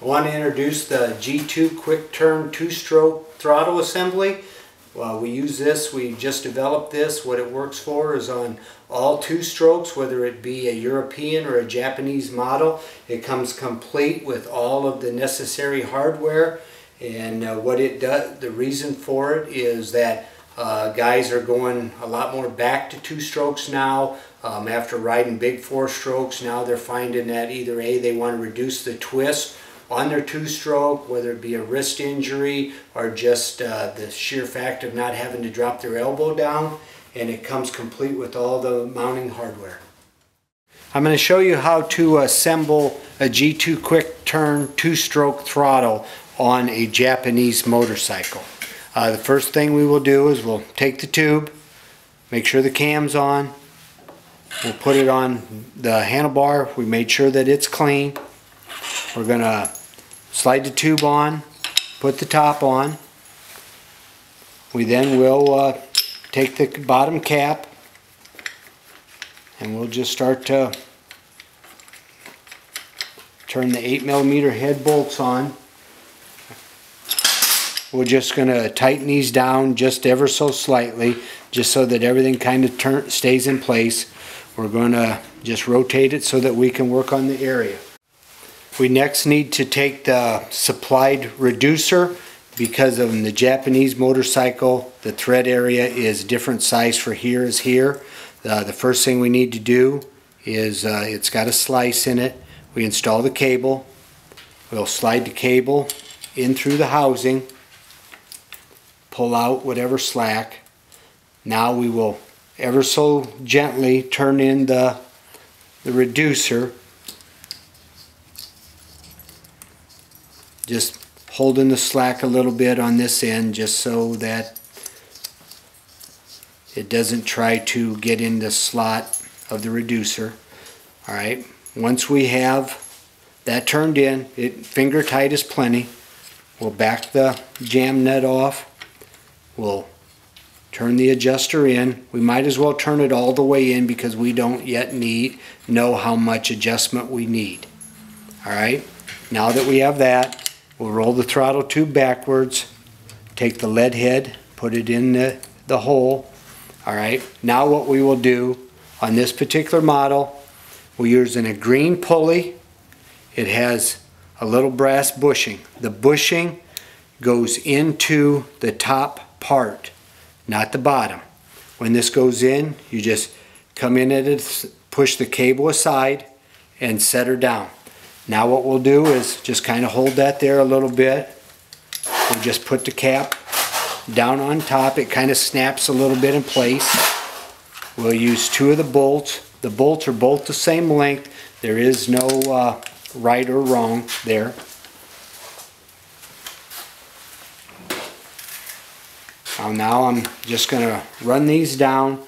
I want to introduce the G2 Quick Turn Two Stroke Throttle Assembly. We use this, we just developed this. What it works for is on all two strokes, whether it be a European or a Japanese model. It comes complete with all of the necessary hardware, and what it does, the reason for it is that guys are going a lot more back to two strokes now. After riding big four strokes, now they're finding that either A, they want to reduce the twist on their two-stroke, whether it be a wrist injury or just the sheer fact of not having to drop their elbow down, and it comes complete with all the mounting hardware. I'm going to show you how to assemble a G2 Quick Turn two-stroke throttle on a Japanese motorcycle. The first thing we will do is we'll take the tube, make sure the cam's on, we'll put it on the handlebar, we made sure that it's clean. We're going to slide the tube on, put the top on. We then will take the bottom cap and we'll just start to turn the 8mm head bolts on. We're just going to tighten these down just ever so slightly, just so that everything kind of stays in place. We're going to just rotate it so that we can work on the area. We next need to take the supplied reducer, because on the Japanese motorcycle the thread area is different size for here is here. The first thing we need to do is it's got a slice in it. We install the cable. We'll slide the cable in through the housing, pull out whatever slack. Now we will ever so gently turn in the reducer, just holding the slack a little bit on this end just so that it doesn't try to get in the slot of the reducer. Alright, once we have that turned in, finger tight is plenty, we'll back the jam nut off, we'll turn the adjuster in. We might as well turn it all the way in because we don't yet know how much adjustment we need. Alright, now that we have that, we'll roll the throttle tube backwards, take the lead head, put it in the hole. All right, now what we will do on this particular model, we're using a green pulley. It has a little brass bushing. The bushing goes into the top part, not the bottom. When this goes in, you just come in and push the cable aside and set her down. Now what we'll do is just kind of hold that there a little bit. We'll just put the cap down on top. It kind of snaps a little bit in place. We'll use two of the bolts. The bolts are both the same length. There is no right or wrong there. Now I'm just going to run these down.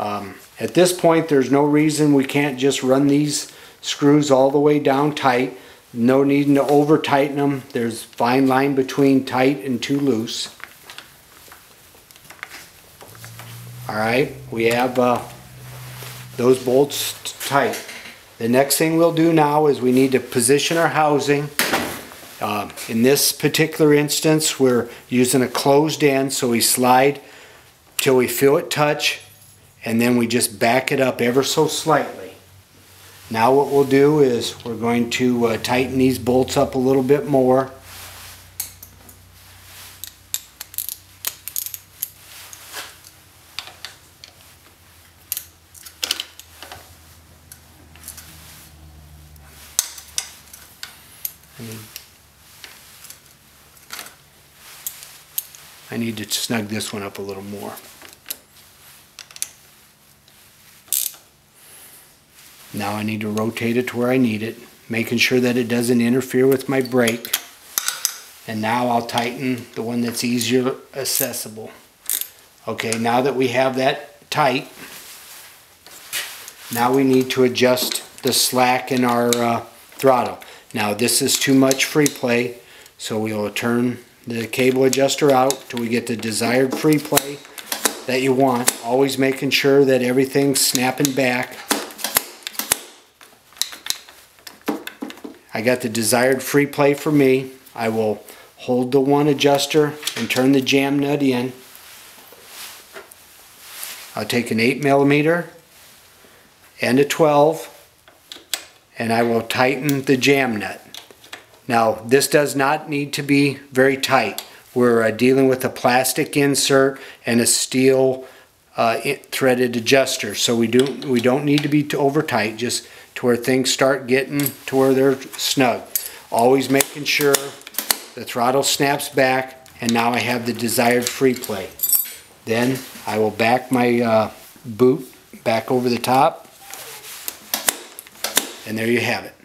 At this point there's no reason we can't just run these screws all the way down tight. No needing to over tighten them. There's a fine line between tight and too loose. Alright, we have those bolts tight. The next thing we'll do now is we need to position our housing. In this particular instance we're using a closed end, so we slide till we feel it touch and then we just back it up ever so slightly. Now what we'll do is we're going to tighten these bolts up a little bit more. I need to snug this one up a little more. Now I need to rotate it to where I need it, making sure that it doesn't interfere with my brake. And now I'll tighten the one that's easier accessible. Okay, now that we have that tight, now we need to adjust the slack in our throttle. Now this is too much free play, so we will turn the cable adjuster out till we get the desired free play that you want. Always making sure that everything's snapping back. I got the desired free play for me. I will hold the one adjuster and turn the jam nut in. I'll take an 8mm and a 12 and I will tighten the jam nut. Now this does not need to be very tight. We're dealing with a plastic insert and a steel threaded adjuster, so we don't need to be over tight, just to where things start getting to where they're snug. Always making sure the throttle snaps back, and now I have the desired free play. Then I will back my boot back over the top, and there you have it.